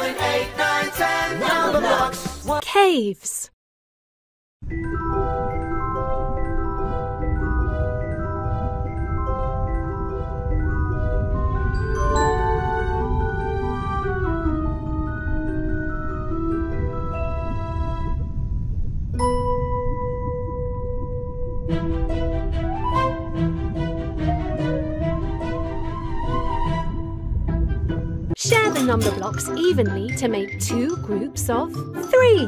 9, 8, 9, 10. Numberblocks Caves. Share the number blocks evenly to make 2 groups of 3.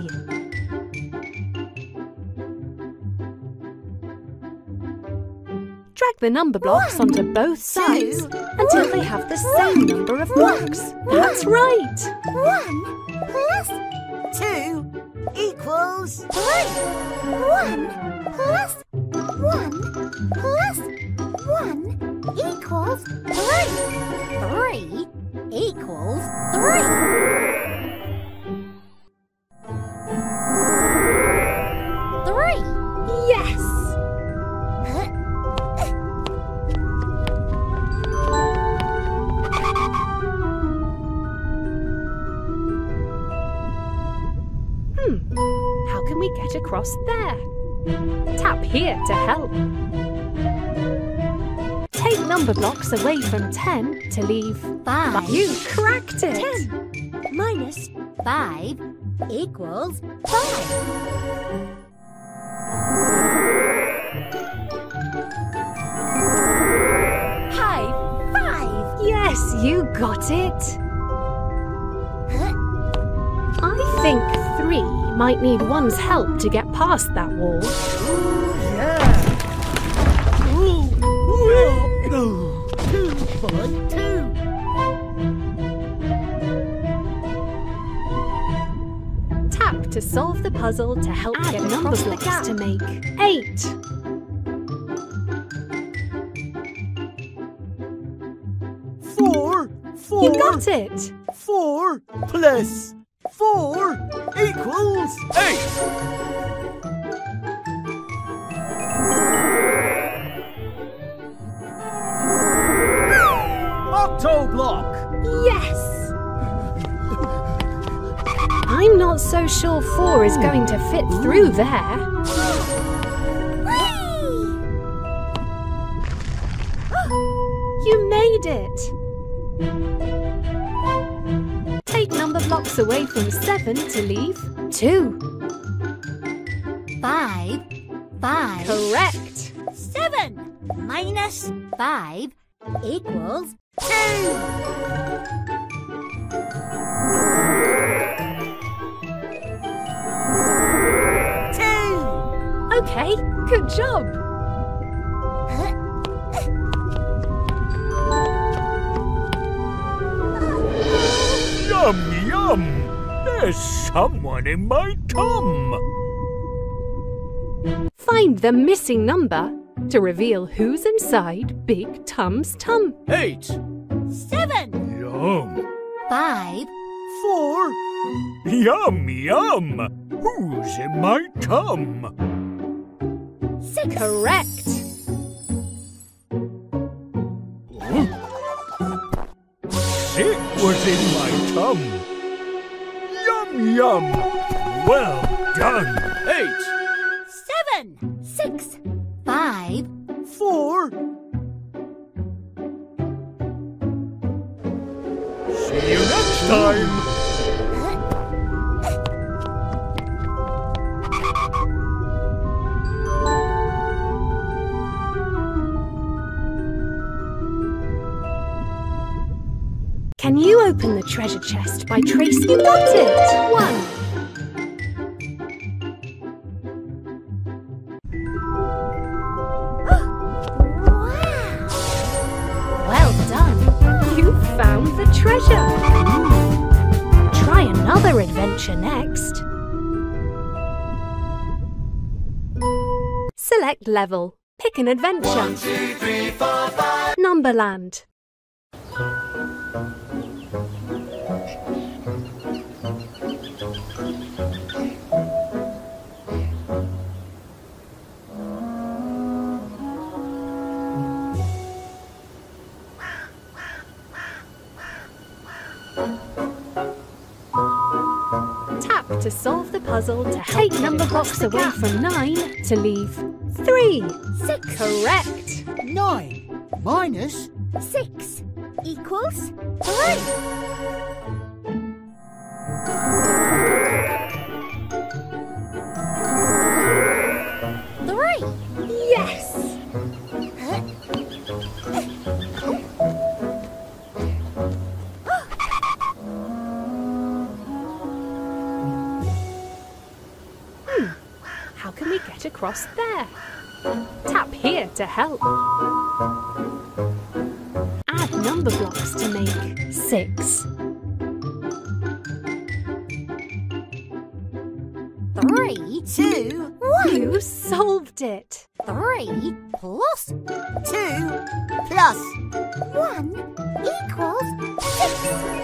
Drag the number blocks onto both sides until they have the same number of blocks. That's right! 1 plus 2 equals 3. 1 plus 1 plus 1 equals 3. 3 equals 3. 3. Yes. How can we get across there? Tap here to help. Take number blocks away from 10 to leave 5. You cracked it! 10 minus 5 equals 5. 5. 5! Yes, you got it! I think 3 might need one's help to get past that wall. Yeah! 2 for 2. 2. Tap to solve the puzzle to help get number blocks to make 8. Four. You got it. 4 plus 4 equals 8. Octoblock! Yes! I'm not so sure 4 is going to fit through there. You made it! Take number blocks away from 7 to leave 2. 5. 5. Correct! 7 minus 5 equals 2. 2. Okay, good job. Yum, yum. There's someone in my tum. Find the missing number to reveal who's inside Big Tum's tum. 8. 7. Yum. 5. 4. Yum, yum. Who's in my tum? 6. Correct. Huh? 6 was in my tum. Yum, yum. Well done. 8. 7. 6. 5. 4. See you next time. Can you open the treasure chest by Tracy Got It? 1. Treasure! Try another adventure next. Select level. Pick an adventure. 1, 2, 3, 4, 5. Numberland. to solve the puzzle to help Numberblocks away from 9 to leave 3. 6. Correct. 9 minus 6 equals 3. Yes. Across there. Tap here to help. Add number blocks to make 6. 3, 2, 1. You solved it. 3 plus 2 plus 1 equals 6.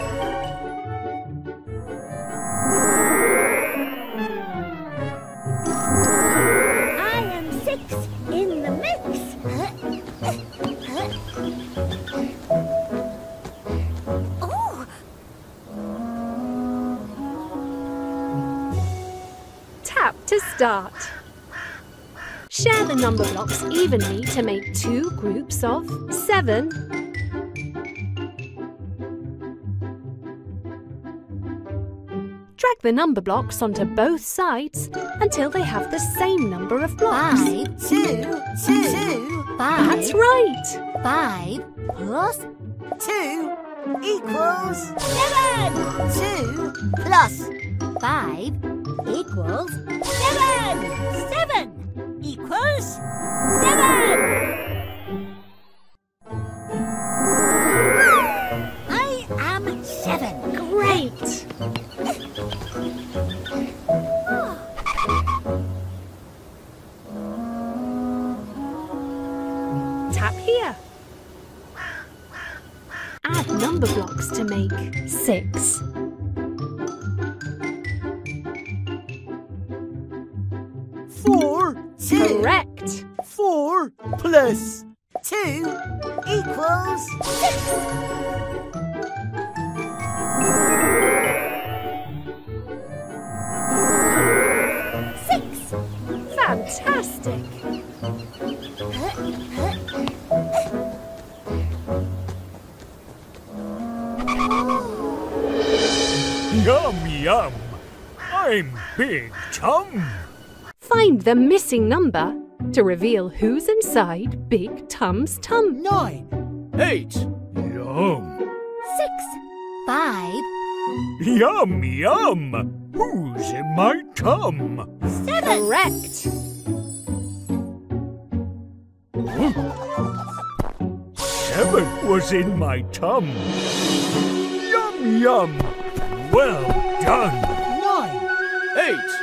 Start. Share the number blocks evenly to make 2 groups of 7. Drag the number blocks onto both sides until they have the same number of blocks. 5, 2, 2, 5. That's right. 5 plus 2 equals 7. 2 plus 5 equals 7. 7 equals 7. I am 7. Great. Tap here. Add number blocks to make 6. 4, 2. Correct. 4 plus 2 equals 6. Fantastic. Yum, yum. I'm Big Tum. Find the missing number to reveal who's inside Big Tum's tum. 9, 8. Yum. 6, 5. Yum, yum. Who's in my tum? 7. Correct. Ooh. 7 was in my tum. Yum, yum. Well done. 9, 8.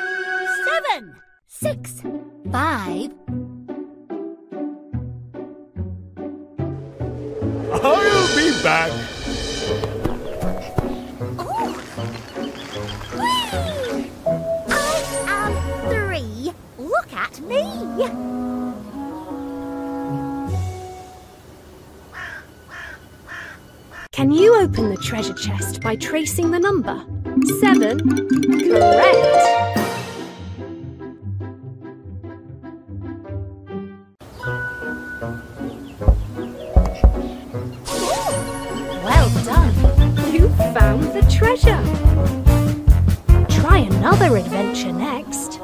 6, 5. I'll be back. I am 3. Look at me. Can you open the treasure chest by tracing the number? 7. Correct. Found the treasure. Try another adventure next.